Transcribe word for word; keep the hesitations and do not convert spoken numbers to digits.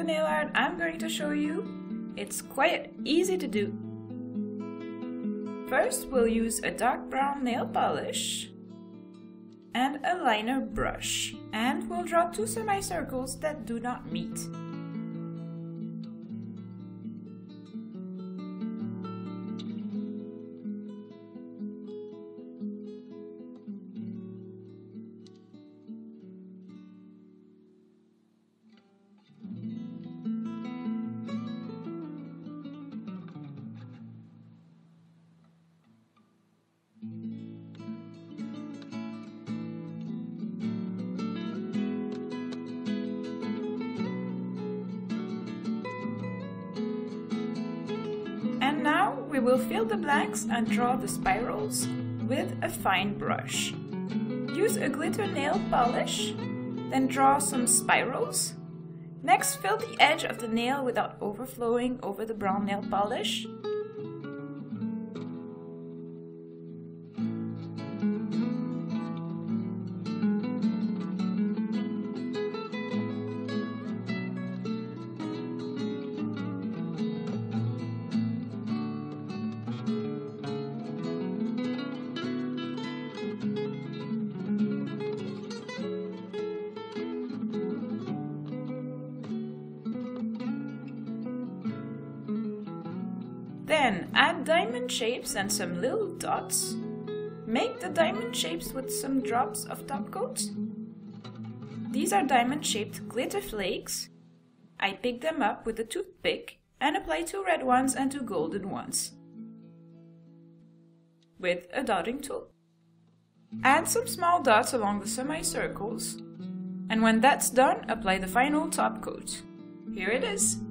the nail art I'm going to show you. It's quite easy to do. First, we'll use a dark brown nail polish and a liner brush, and we'll draw two semicircles that do not meet. Now we will fill the blanks and draw the spirals with a fine brush. Use a glitter nail polish, then draw some spirals. Next, fill the edge of the nail without overflowing over the brown nail polish. Then add diamond shapes and some little dots. Make the diamond shapes with some drops of top coat. These are diamond shaped glitter flakes. I pick them up with a toothpick and apply two red ones and two golden ones with a dotting tool. Add some small dots along the semicircles, and when that's done, apply the final top coat. Here it is.